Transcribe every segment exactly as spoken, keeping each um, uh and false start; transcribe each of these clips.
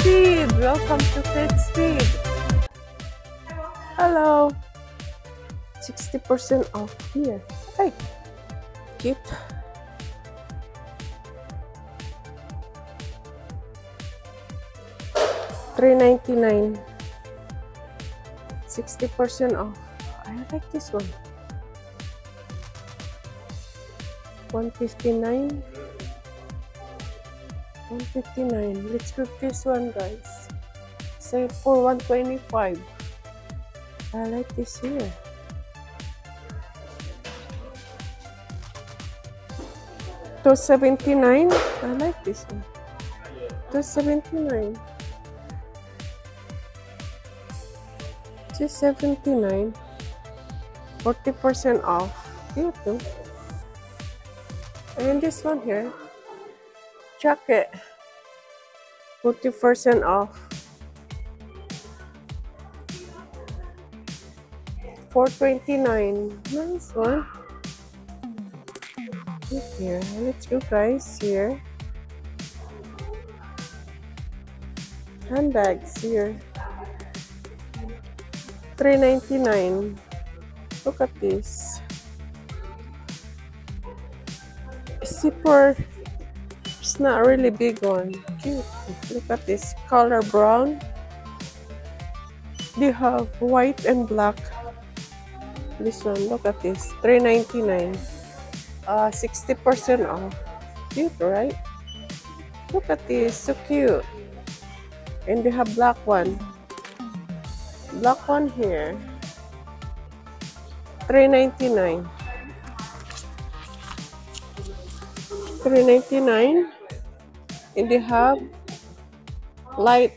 Speed! Welcome to Fit Speed! Hello! sixty percent off here. Hey! Cute! three ninety-nine. sixty percent off. I like this one. one fifty-nine. one fifty-nine. Let's pick this one, guys. Say for one twenty-five. I like this here. two seventy-nine. I like this one. two seventy-nine. two seventy-nine. forty percent off. You too. And this one here. Jacket, forty percent off, four twenty-nine. Nice one. Look here, let's go, guys. Here, handbags here, three ninety-nine. Look at this zipper. It's not really big one. Cute. Look at this color brown. They have white and black. This one. Look at this. three ninety-nine. Uh, sixty percent off. Cute, right? Look at this. So cute. And they have black one. Black one here. three ninety-nine. three ninety-nine, and they have light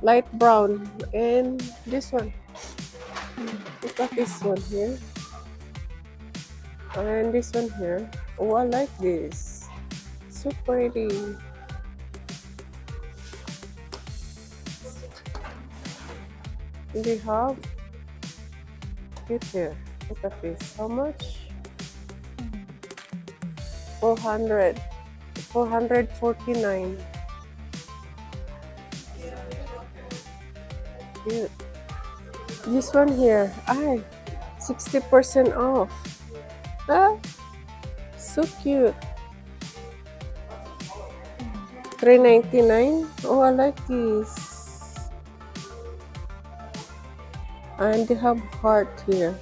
light brown. And this one, look at this one here, and this one here. Oh, I like this, so pretty. And they have it here. Look at this. How much? Four hundred, four forty-nine. Cute. This one here, I sixty percent off. Ah, so cute. three ninety-nine. Oh, I like this. And they have heart here.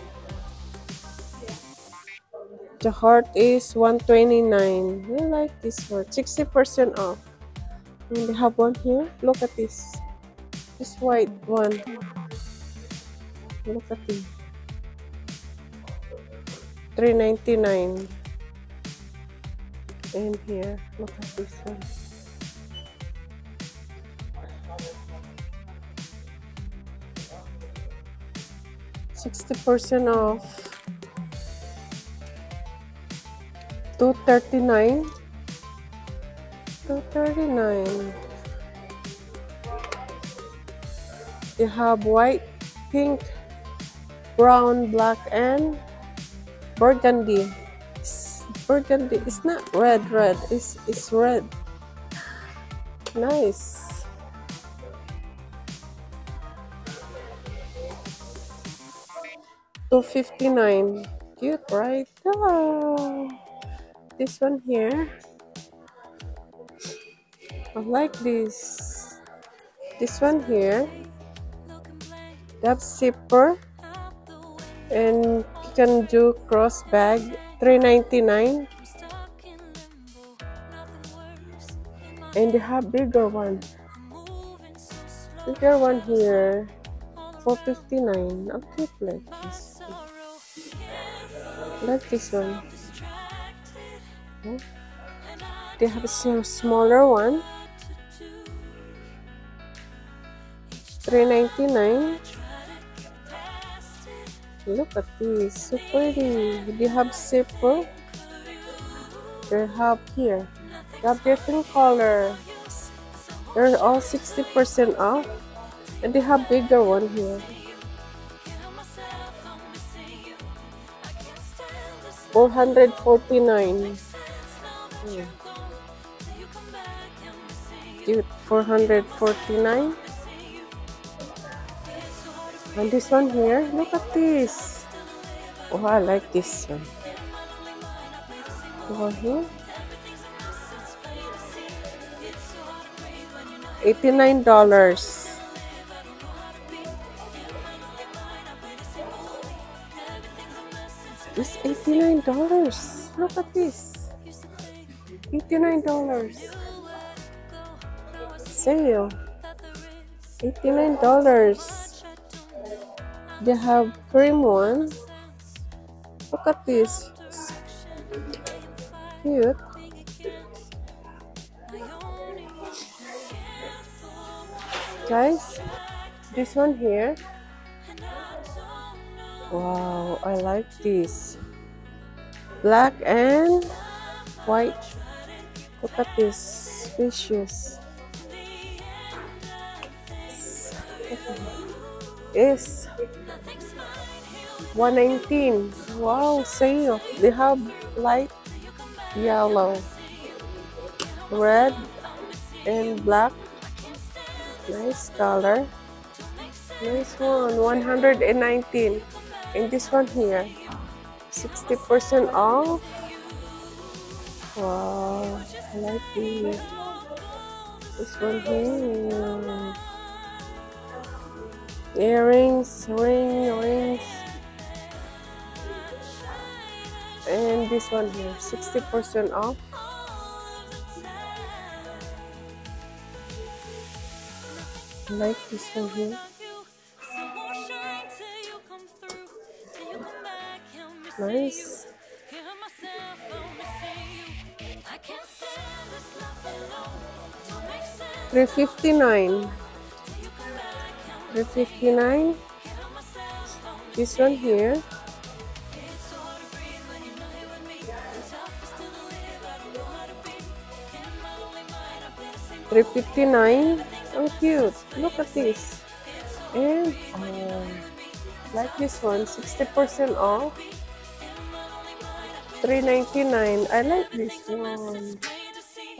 The heart is one twenty-nine. I like this one. sixty percent off. And they have one here. Look at this. This white one. Look at this. three ninety-nine. And here. Look at this one. sixty percent off. two thirty-nine. two thirty-nine. You have white, pink, brown, black, and burgundy. It's burgundy. It's not red, red. It's it's red. Nice. two fifty-nine. Cute, right? Oh. This one here, I like this. This one here, that zipper, and you can do cross bag. Three ninety-nine. And you have bigger one, bigger one here, four fifty-nine. I'll keep like this. Like this one. They have a smaller one, three ninety-nine. Look at this, so pretty. They have zipper. They have here. They have different color. They're all sixty percent off, and they have bigger one here. four forty-nine. Yeah. cute, four hundred forty-nine. And this one here, look at this. Oh, I like this one. Over here, eighty-nine dollars. It's eighty-nine dollars. Look at this. eighty-nine dollars. Sale. eighty-nine dollars. They have cream one. Look at this. Cute. Guys, this one here. Wow, I like this. Black and white. Look at this fishes. It's one nineteen. Wow, sale. They have light yellow, red, and black. Nice color. Nice one. one nineteen. And this one here, sixty percent off. Wow, I like this. This one here. Earrings, ring, rings. And this one here, sixty percent off. I like this one here. Nice. three fifty-nine. three fifty-nine. This one here. three fifty-nine. Oh, cute. Look at this. And oh, like this one, sixty percent off. three ninety-nine. I like this one.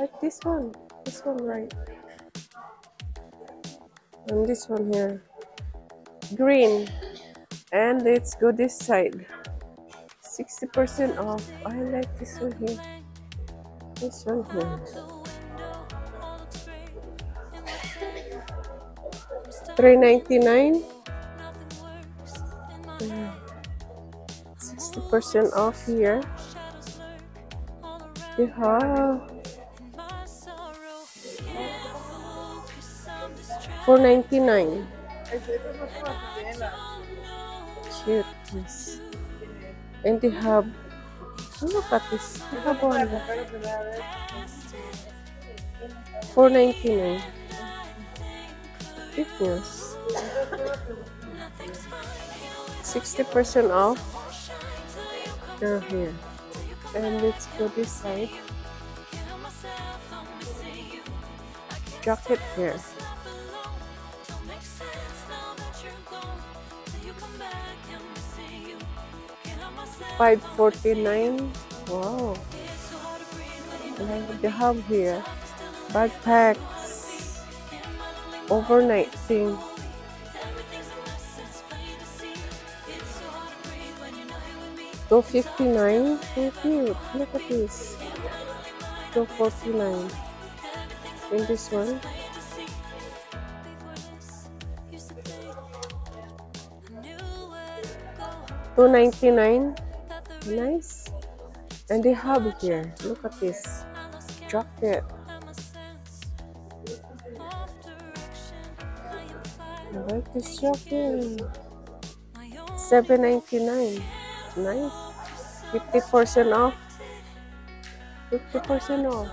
Like this one. This one, right? And this one here, green, and let's go this side. sixty percent off. I like this one here. This one here. three ninety-nine. sixty percent off here. Yeah. four ninety-nine. Cute. Yes. And they have, look at this. They have one. four ninety-nine. It was sixty percent off. They're here. And let's go this side. Jacket here. five forty-nine. Wow. And they have here backpacks, overnight thing. two fifty-nine. So cute. Look at this. two forty-nine. And this one. two ninety-nine. Nice. And they have it here. Look at this jacket. I like this jacket. seven ninety-nine. Nice. fifty percent off. fifty percent off.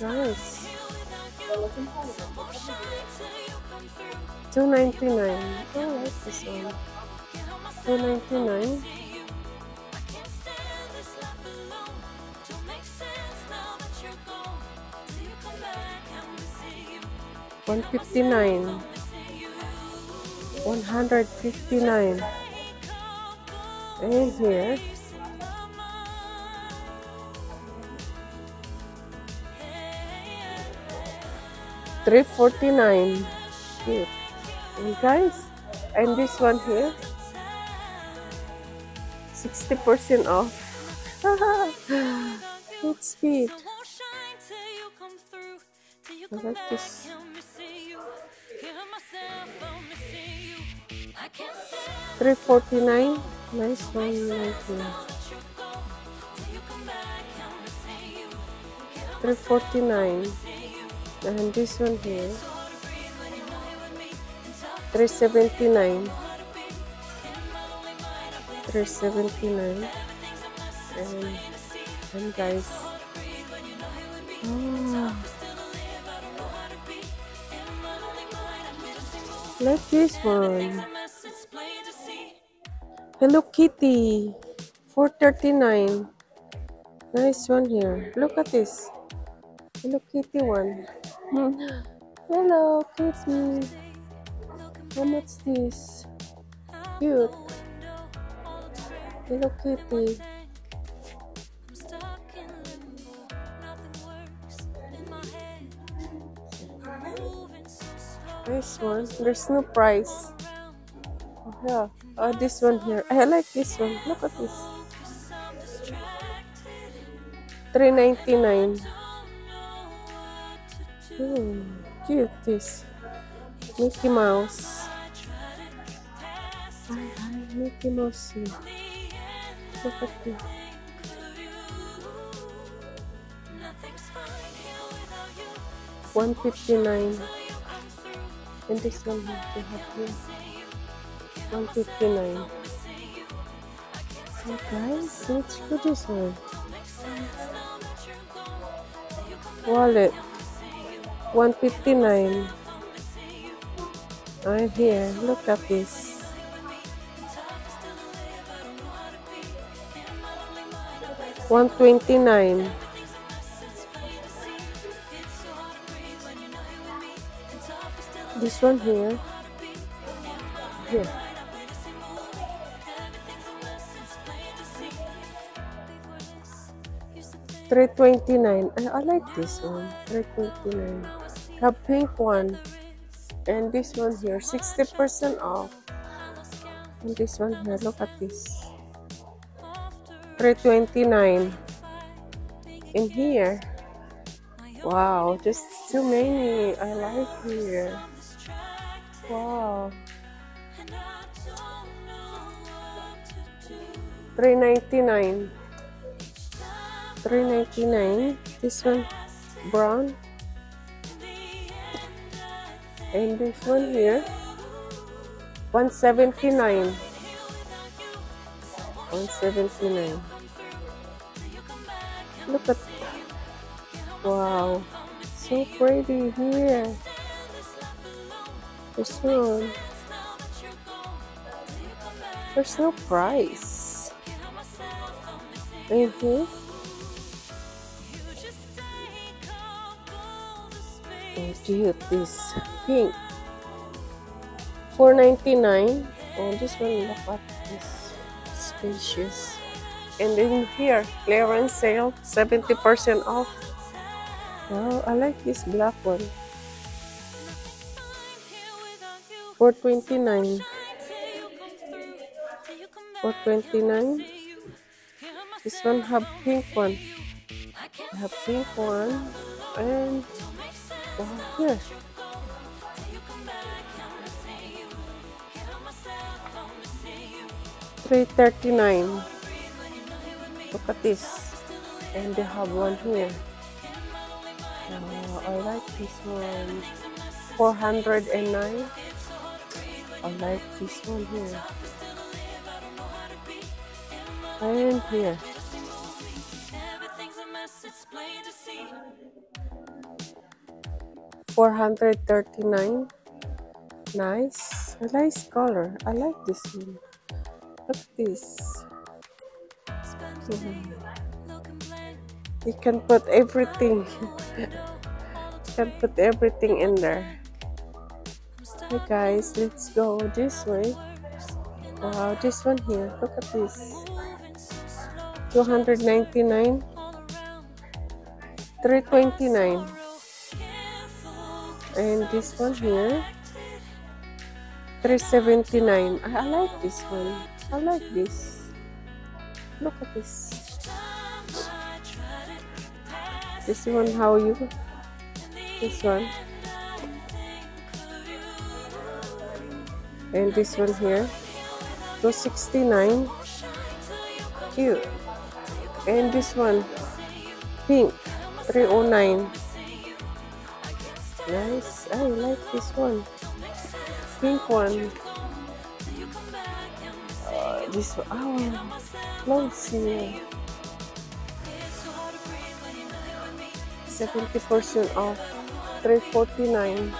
Nice. two ninety-nine. I like this one. two ninety-nine. one fifty-nine, one fifty-nine, and here three forty-nine here, and guys, and this one here sixty percent off. Fit Speed. I like this. three forty-nine. Nice one, like here. three forty-nine. And this one here. three seventy-nine. three seventy-nine. And, and guys. Oh. Like this one. Hello Kitty. four thirty-nine. Nice one here. Look at this. Hello Kitty one. Hello Kitty. How much is this? Cute. Hello Kitty. This one, there's no price. Oh, yeah. Oh, this one here. I like this one. Look at this. three ninety-nine. Oh, cute this. Mickey Mouse. I like Mickey Mouse here. Look at this. one fifty-nine. And this one has to have here. one fifty-nine. So guys, let's do this one. Wallet. one fifty-nine. I'm here. Look at this. one twenty-nine. This one here, here, three twenty nine. I, I like this one, three twenty nine. The pink one, and this one here, sixty percent off. And this one here, look at this, three twenty nine. In here, wow, just too many. I like here. Wow, three ninety nine, three ninety nine. This one brown, and this one here one seventy nine, one seventy nine. Look at, wow, so pretty here. This one. There's no price. Mm-hmm. Oh, dude, this pink. four ninety-nine. Oh, this one, look at this. Spacious. And then here, clearance sale, seventy percent off. Wow, I like this black one. Four twenty nine. Four twenty nine. This one have pink one. I have pink one, and oh, here. Three thirty nine. Look at this, and they have one here. Oh, I like this one. Four hundred and nine. I like this one here. And here. four thirty-nine. Nice. A nice color. I like this one. Look at this. You can put everything. You can put everything in there. Hey guys, let's go this way. Wow, this one here, look at this, two hundred ninety-nine, three twenty-nine, and this one here, three seventy-nine. I, I like this one. I like this. Look at this. This one, how you? This one. And this one here, two sixty-nine. Cute. And this one, pink, three oh nine. Nice. I like this one. Pink one. Uh, this one. Oh, let's see. seventy percent off. three forty-nine.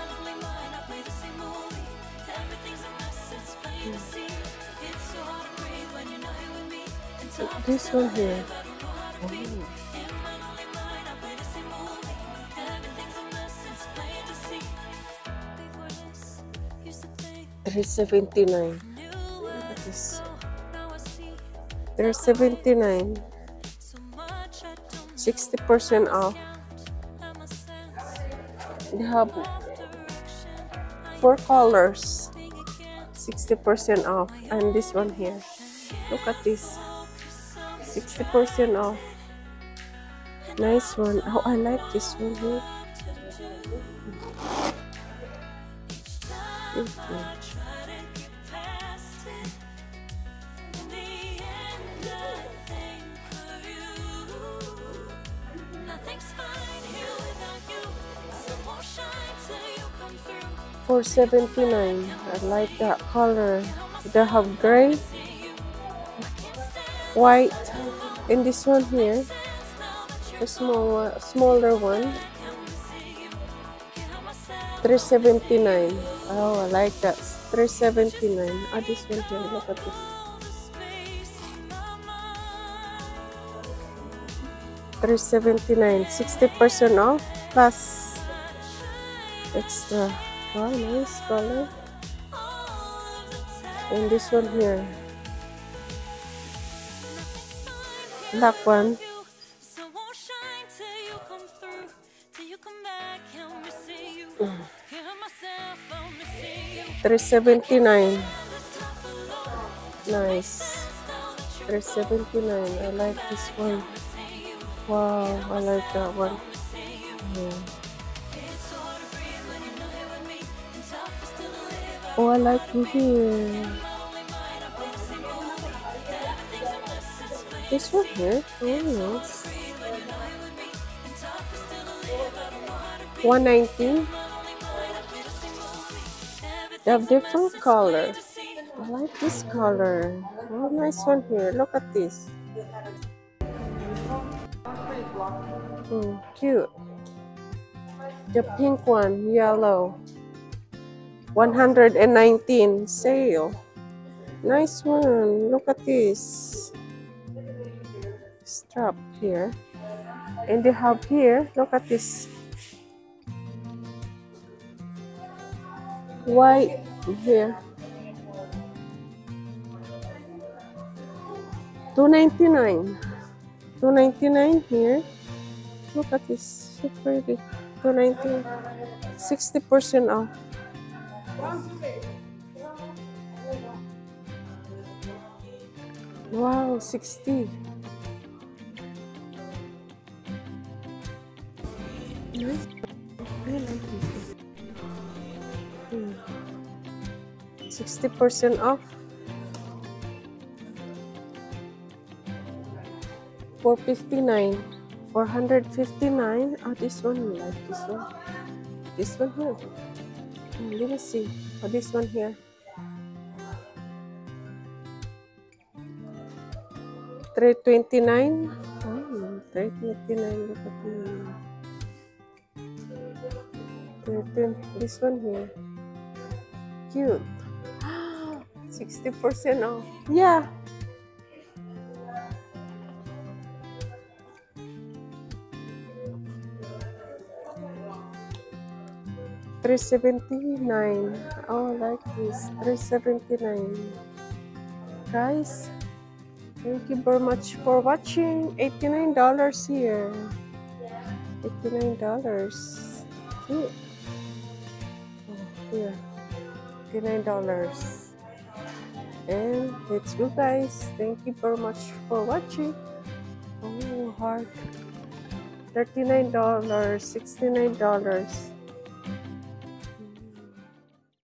Hmm. This one here. Oh. three seventy-nine. three seventy-nine. sixty percent off. They have four colors. sixty percent off. And this one here. Look at this. sixty percent off. Nice one. Oh, I like this one here. four seventy-nine. I like that color. They have gray, white, and this one here, a small, smaller one. three seventy-nine. Oh, I like that. three seventy-nine. Oh, this one here. Look at this. three seventy-nine. sixty percent off plus extra. Wow, nice color. And this one here. Black one. three seventy-nine. Nice. three seventy-nine. I like this one. Wow, I like that one. Yeah. Oh, I like it here. This one here. Oh, nice. one nineteen. They have different colors. I like this color. Oh, nice one here. Look at this. Mm, cute. The pink one, yellow. one nineteen sale. Nice one. Look at this strap here. And they have here. Look at this. White here, two ninety-nine, two ninety-nine here. Look at this, so pretty. two ninety-nine, sixty percent off. Wow, sixty. Nice. I like this. sixty percent off. four fifty-nine. four fifty-nine. Oh, this one. I like this one. This one here. Let me see. Oh, this one here. three twenty-nine. Oh, three twenty-nine. Look at me. This one here. Cute. sixty percent off. Yeah. three seventy-nine. Oh, like this, three seventy-nine. Guys, thank you very much for watching. eighty-nine dollars here. eighty-nine dollars. Oh, here. eighty-nine dollars. And let's go, guys. Thank you very much for watching. Oh, hard. thirty-nine dollars, sixty-nine dollars.